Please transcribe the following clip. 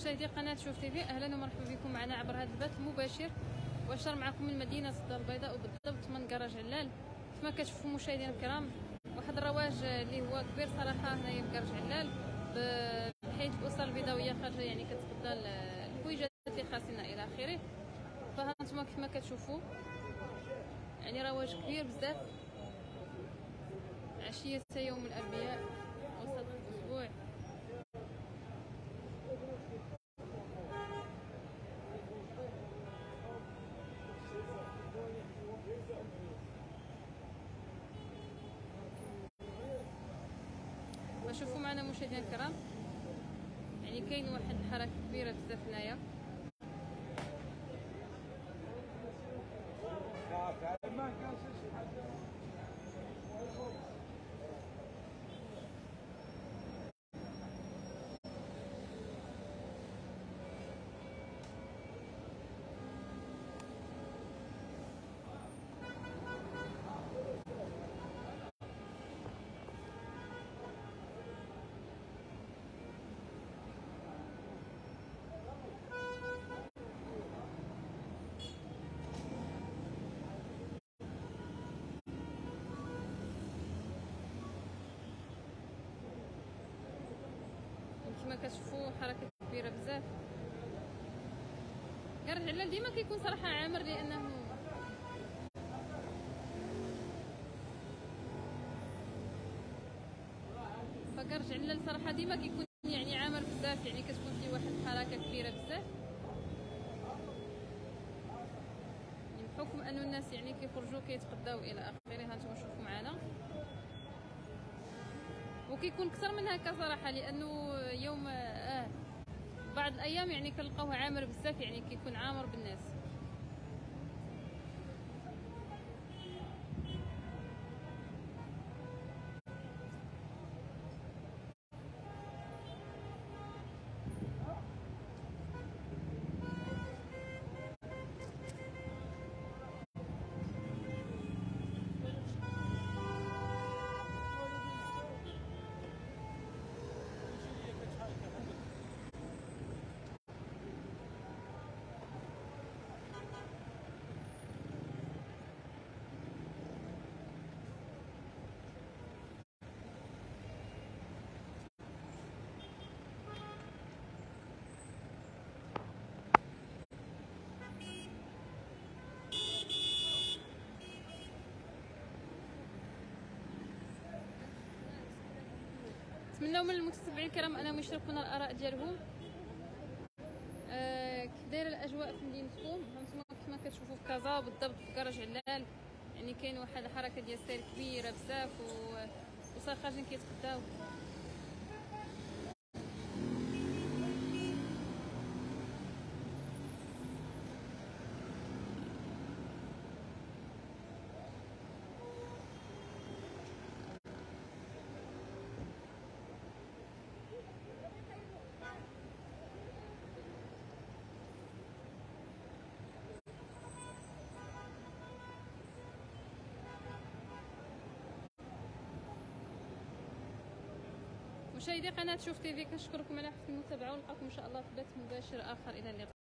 مشاهدي قناه شوف تيفي، اهلا ومرحبا بكم معنا عبر هذا البث المباشر واشتر معكم من مدينه الدار البيضاء وبالضبط من جراج علال. كما كتشوفوا مشاهدينا الكرام، واحد الرواج اللي هو كبير صراحه هنايا في جراج علال، بحيث الاسر البيضاويه خارجه يعني كتبدل الحويجات اللي خاصنا الى اخره. فهانتوما كما كتشوفوا يعني رواج كبير بزاف عشيه يوم الاربعاء وسط الاسبوع. شوفوا معنا مشاهدينا الكرام، يعني كاين واحد الحركه كبيره بزاف هنايا. كما كتشوفوا حركه كبيره بزاف. جراج علال ديما كيكون صراحه عامر، لانه فجراج علال صراحه ديما كيكون يعني عامر بزاف، يعني كتكون فيه واحد الحركه كبيره بزاف بحكم انه الناس يعني كيخرجوا كيتقداو الى اخره. ها انتم شوفوا معنا، وكيكون اكثر من هكا صراحه، لانه يوم بعض الايام يعني كنلقاوه عامر بزاف، يعني كيكون عامر بالناس. نتمنوا من المتابعين الكرام انهم يشاركونا الاراء ديالهم كيف دايره الاجواء في مدينتكم. هانتوما كما كتشوفوا في كازا بالضبط في كراج علال، يعني كاين واحد الحركه ديال السير كبيره بزاف وصار خارجين كيتقداو. مشاهدي قناة شوف تيفي، كنشكركم على حسن المتابعة ونلقاكم إن شاء الله في بث مباشر آخر. إلى اللقاء.